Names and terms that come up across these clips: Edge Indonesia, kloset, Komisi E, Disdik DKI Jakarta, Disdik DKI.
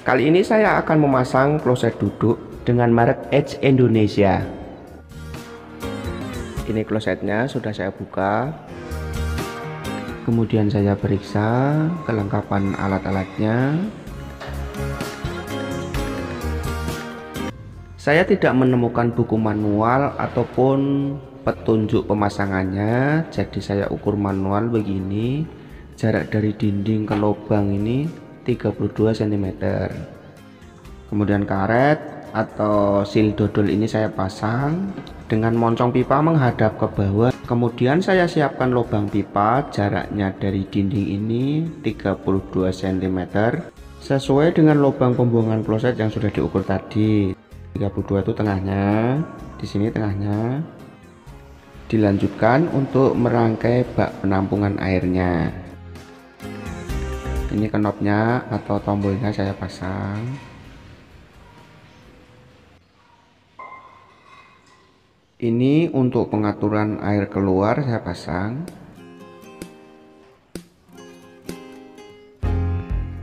Kali ini saya akan memasang kloset duduk dengan merek Edge Indonesia. Ini klosetnya sudah saya buka. Kemudian saya periksa kelengkapan alat-alatnya. Saya tidak menemukan buku manual ataupun petunjuk pemasangannya, jadi saya ukur manual begini. Jarak dari dinding ke lubang ini 32 cm. Kemudian karet atau sil dodol ini saya pasang dengan moncong pipa menghadap ke bawah. Kemudian saya siapkan lubang pipa, jaraknya dari dinding ini 32 cm sesuai dengan lubang pembuangan kloset yang sudah diukur tadi. 32 itu tengahnya, di sini tengahnya. Dilanjutkan untuk merangkai bak penampungan airnya. Ini knobnya atau tombolnya saya pasang. Ini untuk pengaturan air keluar saya pasang.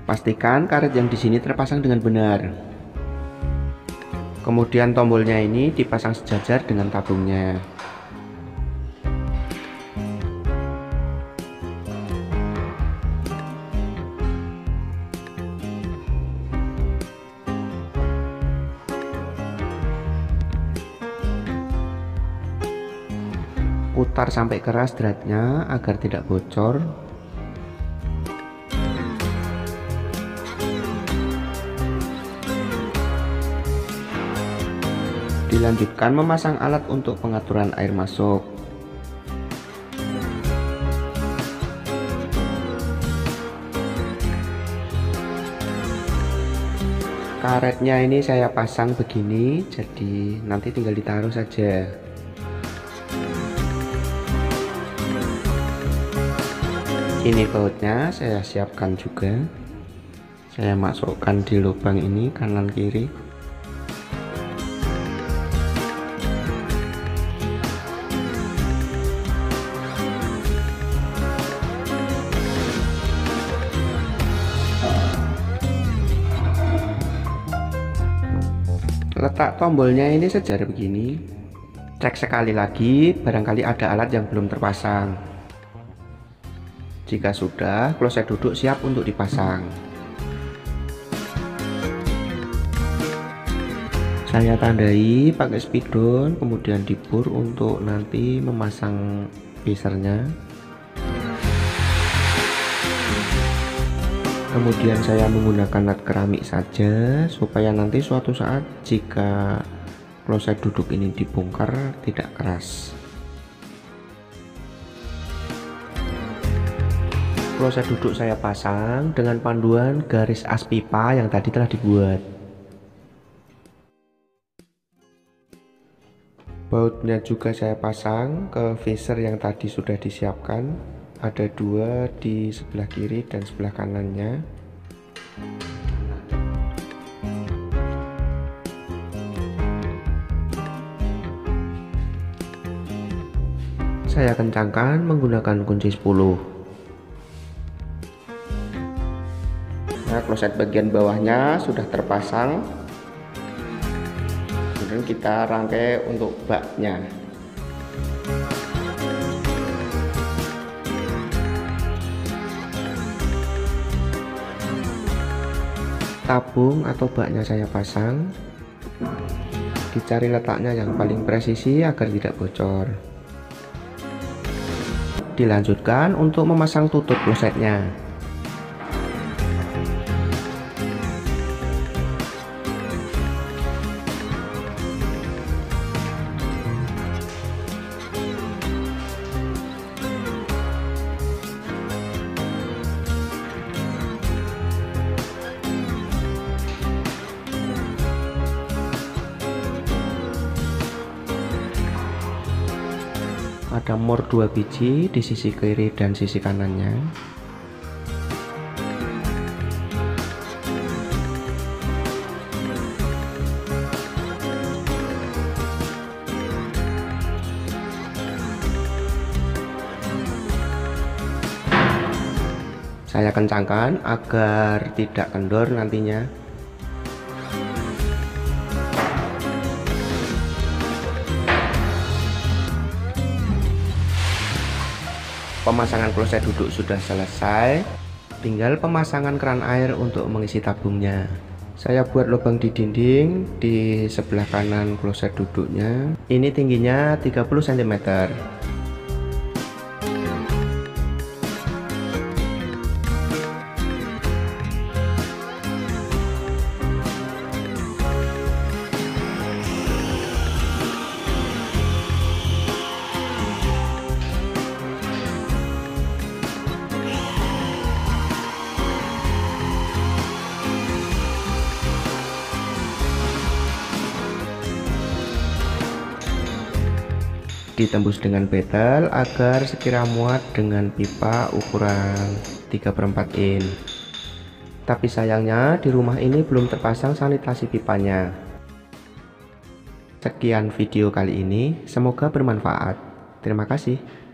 Pastikan karet yang di sini terpasang dengan benar. Kemudian tombolnya ini dipasang sejajar dengan tabungnya. Putar sampai keras dratnya agar tidak bocor. Dilanjutkan memasang alat untuk pengaturan air masuk. Karetnya ini saya pasang begini, jadi nanti tinggal ditaruh saja. Ini bautnya saya siapkan juga. Saya masukkan di lubang ini kanan kiri. Letak tombolnya ini sejajar begini. Cek sekali lagi, barangkali ada alat yang belum terpasang. Jika sudah, kloset duduk siap untuk dipasang. Saya tandai pakai spidol, kemudian dibor untuk nanti memasang lasernya. Kemudian saya menggunakan nat keramik saja supaya nanti suatu saat jika kloset duduk ini dibongkar tidak keras. Kloset duduk saya pasang dengan panduan garis as pipa yang tadi telah dibuat. Bautnya juga saya pasang ke visor yang tadi sudah disiapkan. Ada dua di sebelah kiri dan sebelah kanannya. Saya kencangkan menggunakan kunci 10. Nah, kloset bagian bawahnya sudah terpasang. Kemudian kita rangkai untuk baknya. Tabung atau baknya saya pasang. Dicari letaknya yang paling presisi agar tidak bocor. Dilanjutkan untuk memasang tutup klosetnya. Ada mor 2 biji di sisi kiri dan sisi kanannya. Saya kencangkan agar tidak kendor nantinya. Pemasangan kloset duduk sudah selesai, tinggal pemasangan keran air untuk mengisi tabungnya. Saya buat lubang di dinding di sebelah kanan kloset duduknya. Ini tingginya 30 cm. Ditembus dengan betel agar sekira muat dengan pipa ukuran 3/4 in. Tapi sayangnya di rumah ini belum terpasang sanitasi pipanya. Sekian video kali ini, semoga bermanfaat. Terima kasih.